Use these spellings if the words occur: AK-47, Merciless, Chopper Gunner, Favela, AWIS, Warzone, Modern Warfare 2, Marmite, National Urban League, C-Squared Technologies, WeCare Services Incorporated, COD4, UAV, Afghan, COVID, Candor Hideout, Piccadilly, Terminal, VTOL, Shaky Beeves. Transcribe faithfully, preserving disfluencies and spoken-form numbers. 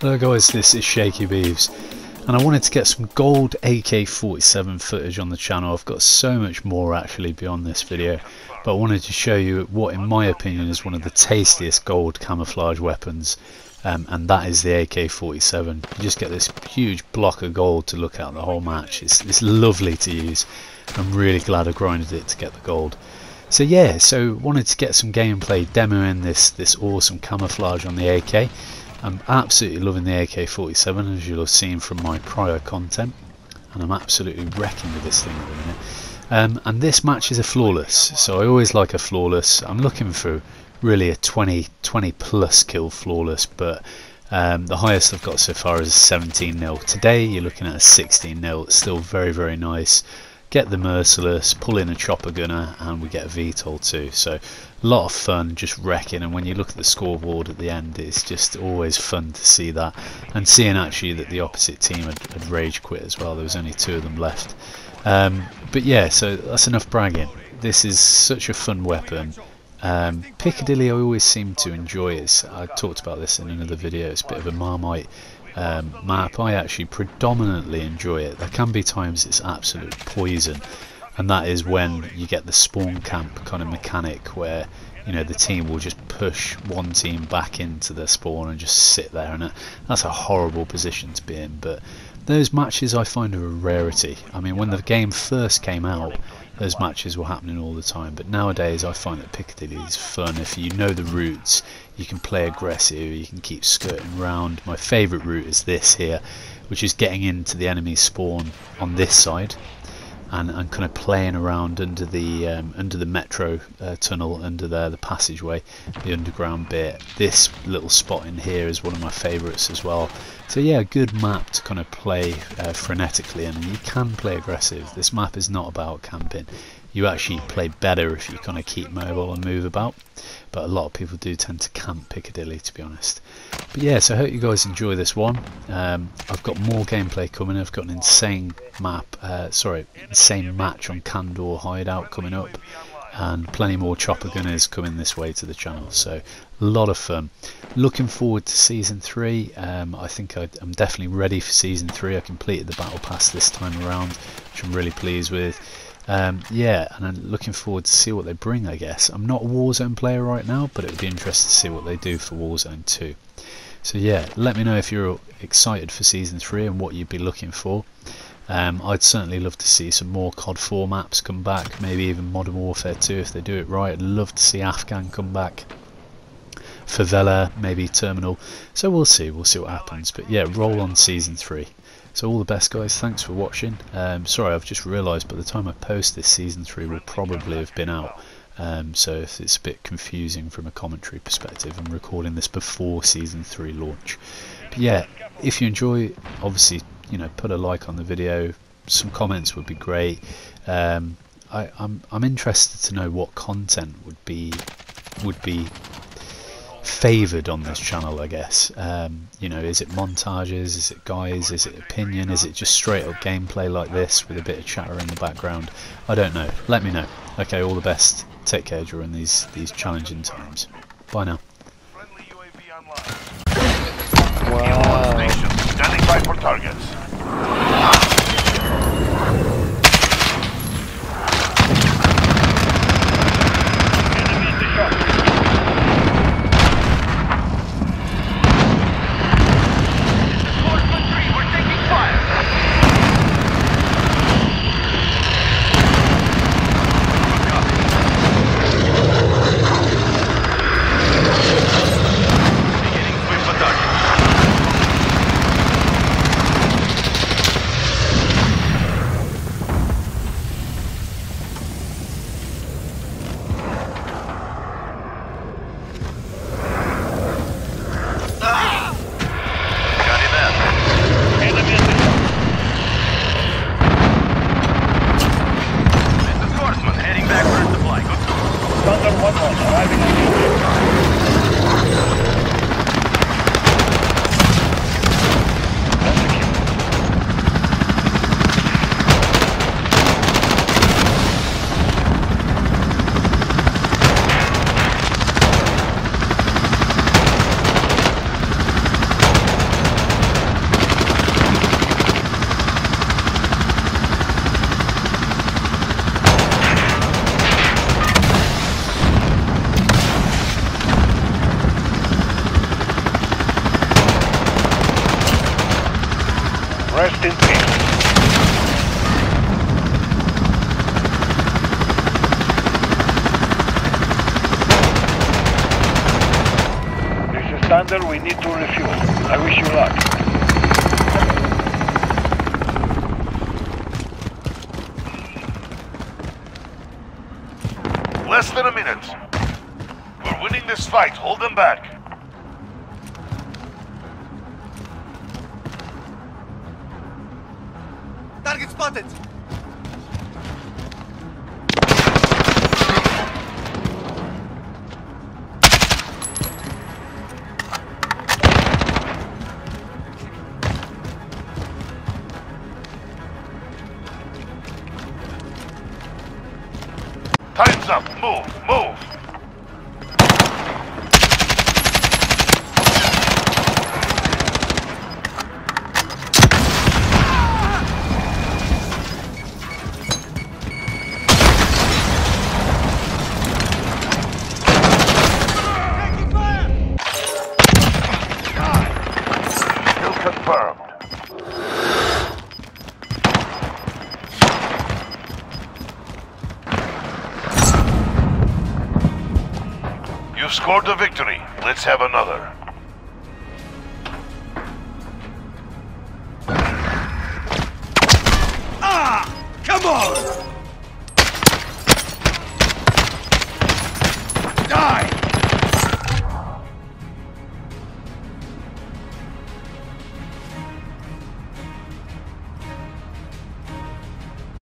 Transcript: Hello guys, this is Shaky Beeves and I wanted to get some gold A K forty-seven footage on the channel. I've got so much more actually beyond this video, but I wanted to show you what in my opinion is one of the tastiest gold camouflage weapons, um, and that is the A K forty-seven. You just get this huge block of gold to look at the whole match. It's, it's lovely to use. I'm really glad I grinded it to get the gold. So yeah, so wanted to get some gameplay demoing this, this awesome camouflage on the A K. I'm absolutely loving the A K forty-seven, as you'll have seen from my prior content, and I'm absolutely wrecking with this thing at the minute. Um, and this match is a flawless, so I always like a flawless. I'm looking for really a twenty, twenty plus kill flawless, but um, the highest I've got so far is seventeen nil. Today you're looking at a sixteen nil, it's still very, very nice. Get the Merciless, pull in a Chopper Gunner, and we get a V TOL too. So a lot of fun just wrecking, and when you look at the scoreboard at the end, it's just always fun to see that, and seeing actually that the opposite team had, had rage quit as well. There was only two of them left, um, but yeah, so that's enough bragging. This is such a fun weapon. um, Piccadilly I always seem to enjoy it. I talked about this in another video. It's a bit of a Marmite Um, map. I actually predominantly enjoy it. There can be times it's absolute poison, and that is when you get the spawn camp kind of mechanic where, you know, the team will just push one team back into their spawn and just sit there, and that's a horrible position to be in. But those matches I find are a rarity. I mean, when the game first came out, those matches were happening all the time, but nowadays I find that Piccadilly is fun. If you know the routes, you can play aggressive, you can keep skirting round. My favourite route is this here, which is getting into the enemy's spawn on this side and, and kind of playing around under the um, under the metro uh, tunnel, under there, the passageway, the underground bit. This little spot in here is one of my favourites as well. So yeah, a good map to kind of play uh, frenetically, and you can play aggressive. This map is not about camping. You actually play better if you kind of keep mobile and move about, but a lot of people do tend to camp Piccadilly, to be honest. But yeah, so I hope you guys enjoy this one. um, I've got more gameplay coming. I've got an insane map, uh, sorry, insane match on Candor Hideout coming up, and plenty more Chopper Gunners coming this way to the channel, so a lot of fun. Looking forward to season three. um, I think I, I'm definitely ready for season three. I completed the battle pass this time around, which I'm really pleased with. Um, yeah, and I'm looking forward to see what they bring, I guess. I'm not a Warzone player right now, but it would be interesting to see what they do for Warzone two. So yeah, let me know if you're excited for Season three and what you'd be looking for. Um, I'd certainly love to see some more C O D four maps come back, maybe even Modern Warfare two if they do it right. I'd love to see Afghan come back, Favela, maybe Terminal. So we'll see, we'll see what happens. But yeah, roll on Season three. So all the best guys, thanks for watching. Um, sorry, I've just realised by the time I post this, Season three will probably have been out. Um, so if it's a bit confusing from a commentary perspective, I'm recording this before Season three launch. But yeah, if you enjoy, obviously, you know, put a like on the video. Some comments would be great. Um, I, I'm, I'm interested to know what content would be would be... favoured on this channel, I guess. Um, you know, is it montages, is it guys, is it opinion, is it just straight up gameplay like this with a bit of chatter in the background? I don't know. Let me know. Okay, all the best. Take care during these, these challenging times. Bye now. Friendly U A V online. Wow. Standing by for targets. Rest in peace. This is Thunder, we need to refuel. I wish you luck. Less than a minute. We're winning this fight. Hold them back. Target spotted. Time's up. Move. Move. Taking fire. Kill confirmed. Scored the victory. Let's have another.